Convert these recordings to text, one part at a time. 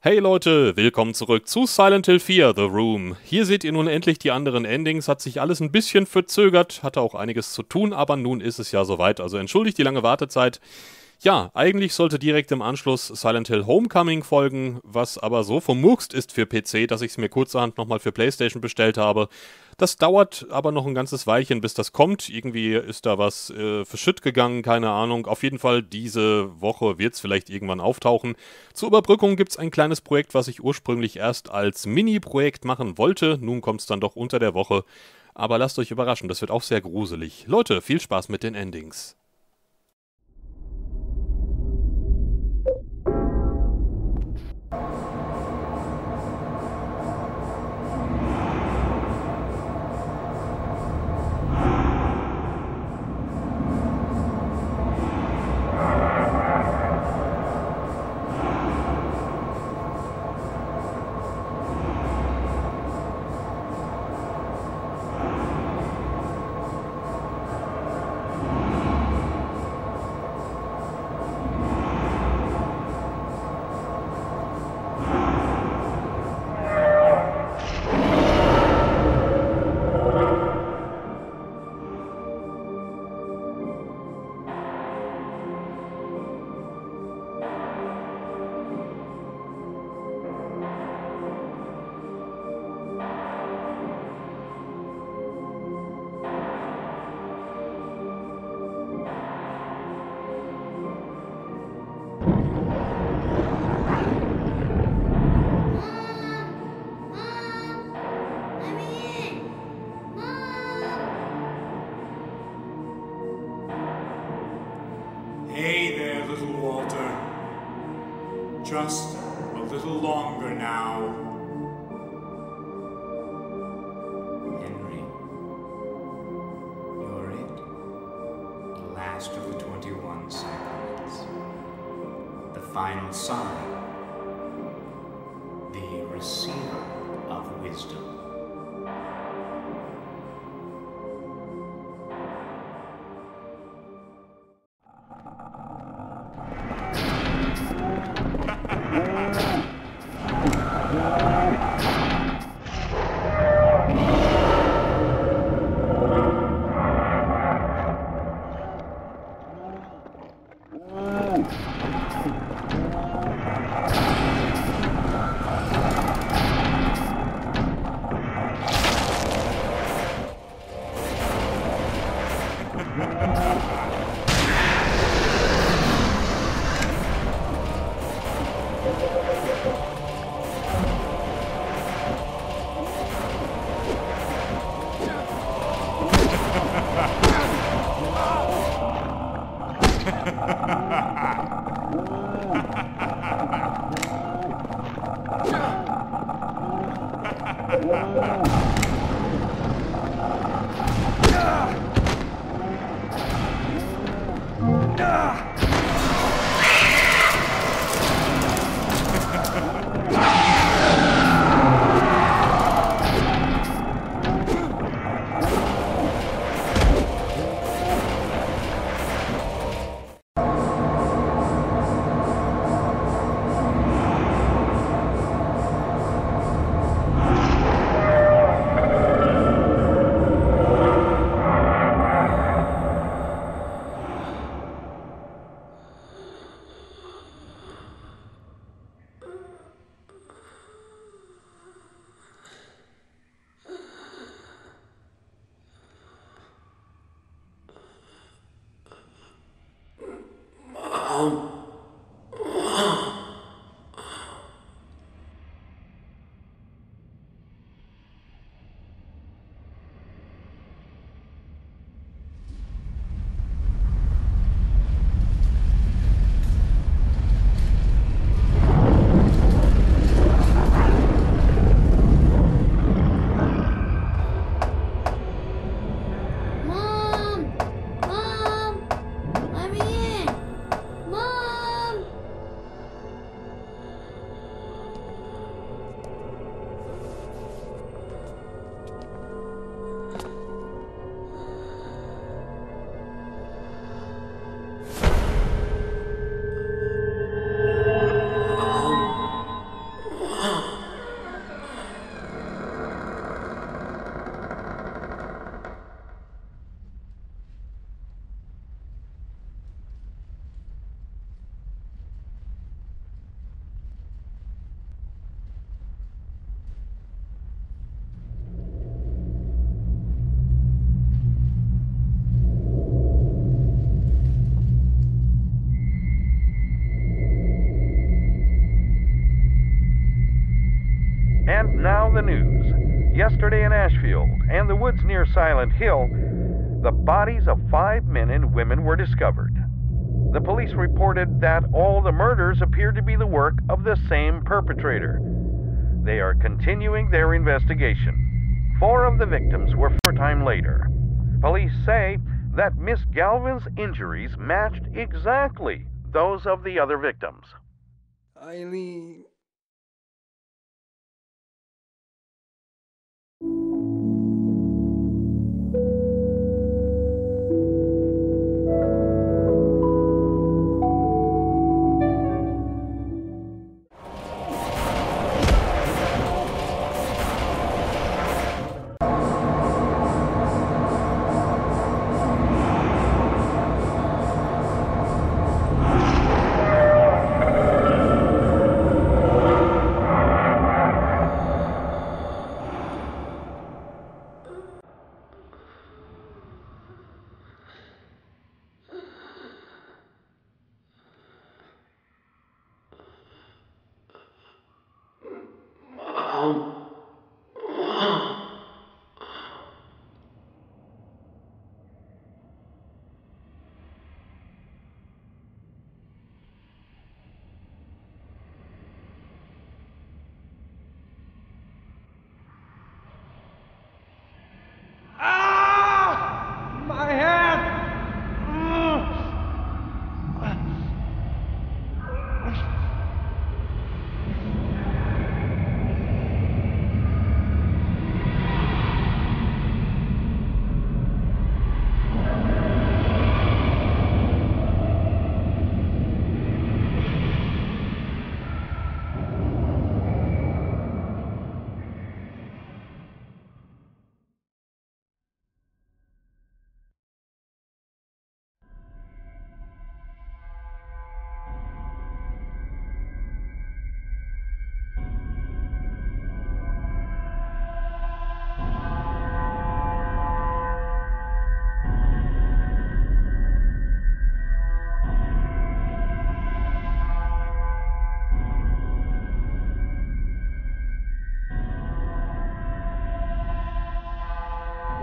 Hey Leute, willkommen zurück zu Silent Hill 4, The Room. Hier seht ihr nun endlich die anderen Endings, hat sich alles ein bisschen verzögert, hatte auch einiges zu tun, aber nun ist es ja soweit, also entschuldigt die lange Wartezeit. Ja, eigentlich sollte direkt im Anschluss Silent Hill Homecoming folgen, was aber so vermurkst ist für PC, dass ich es mir kurzerhand nochmal für PlayStation bestellt habe. Das dauert aber noch ein ganzes Weilchen, bis das kommt. Irgendwie ist da was verschütt gegangen, keine Ahnung. Auf jeden Fall, diese Woche wird es vielleicht irgendwann auftauchen. Zur Überbrückung gibt es ein kleines Projekt, was ich ursprünglich erst als Mini-Projekt machen wollte. Nun kommt es dann doch unter der Woche. Aber lasst euch überraschen, das wird auch sehr gruselig. Leute, viel Spaß mit den Endings. Just a little longer now. Henry, you're it. The last of the 21 sacraments. The final sign. The receiver of wisdom. And now the news. Yesterday in Ashfield and the woods near Silent Hill, the bodies of 5 men and women were discovered. The police reported that all the murders appeared to be the work of the same perpetrator. They are continuing their investigation. 4 of the victims were time later. Police say that Miss Galvin's injuries matched exactly those of the other victims. Eileen.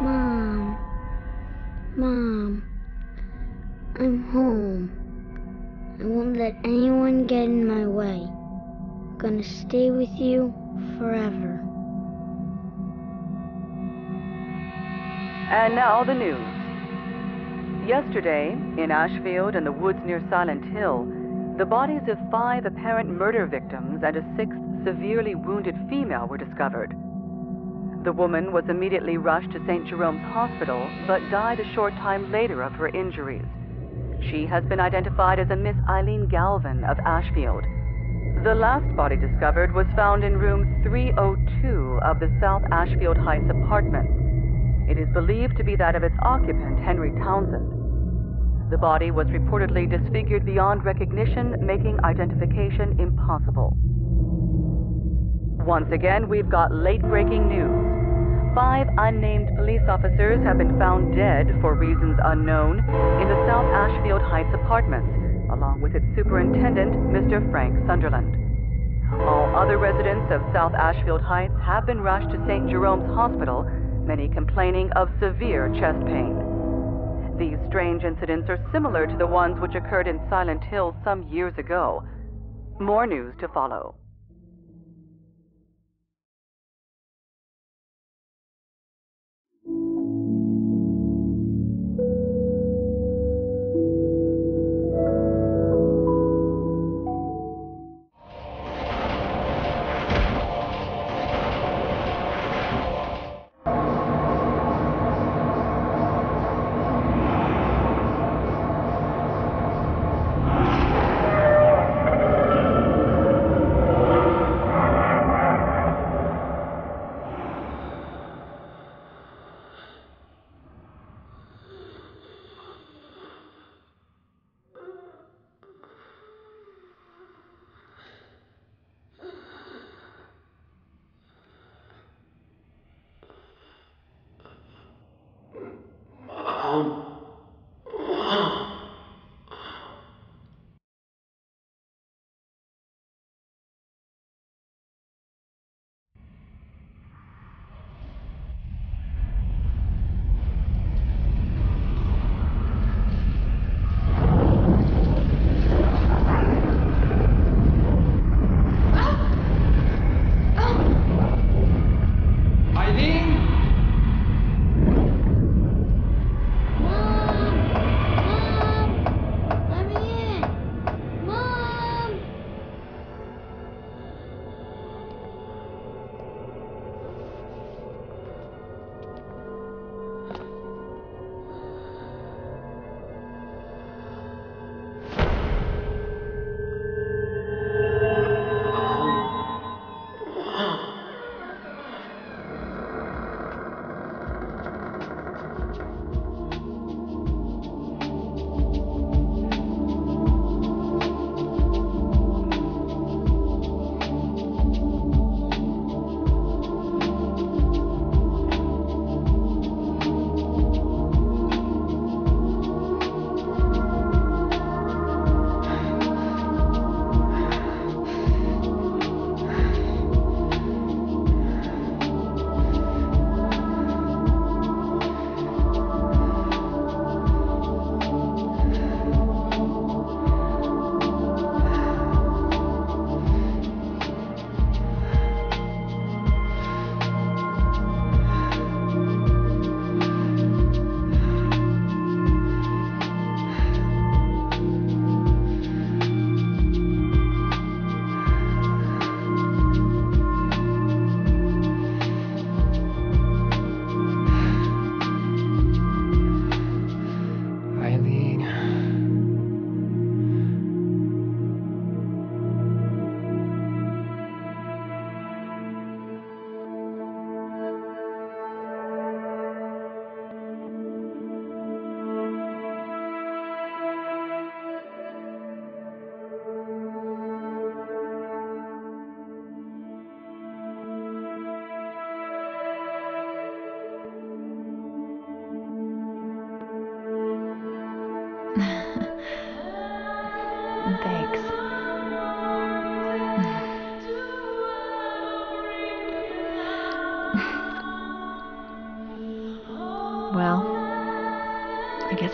Mom, I'm home. I won't let anyone get in my way. I'm gonna stay with you forever. And now the news. Yesterday, in Ashfield and the woods near Silent Hill, the bodies of 5 apparent murder victims and a 6th severely wounded female were discovered. The woman was immediately rushed to St. Jerome's Hospital, but died a short time later of her injuries. She has been identified as a Miss Eileen Galvin of Ashfield. The last body discovered was found in room 302 of the South Ashfield Heights apartments. It is believed to be that of its occupant, Henry Townshend. The body was reportedly disfigured beyond recognition, making identification impossible. Once again, we've got late-breaking news. 5 unnamed police officers have been found dead for reasons unknown in the South Ashfield Heights apartments, along with its superintendent, Mr. Frank Sunderland. All other residents of South Ashfield Heights have been rushed to St. Jerome's Hospital, many complaining of severe chest pain. These strange incidents are similar to the ones which occurred in Silent Hill some years ago. More news to follow.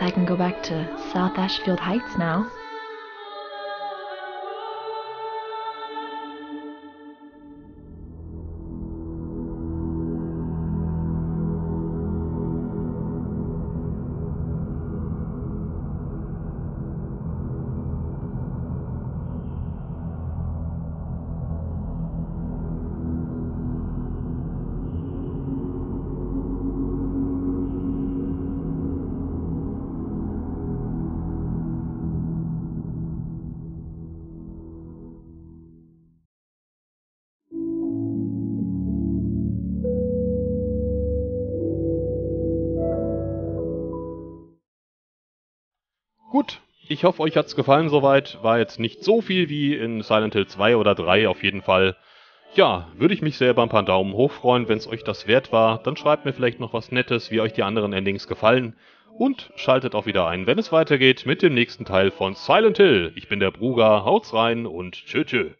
guess I can go back to South Ashfield Heights now. Gut, ich hoffe, euch hat's gefallen soweit. War jetzt nicht so viel wie in Silent Hill 2 oder 3 auf jeden Fall. Ja, würde ich mich selber ein paar Daumen hoch freuen, wenn es euch das wert war. Dann schreibt mir vielleicht noch was Nettes, wie euch die anderen Endings gefallen. Und schaltet auch wieder ein, wenn es weitergeht mit dem nächsten Teil von Silent Hill. Ich bin der Bruugar, haut's rein und tschö tschö.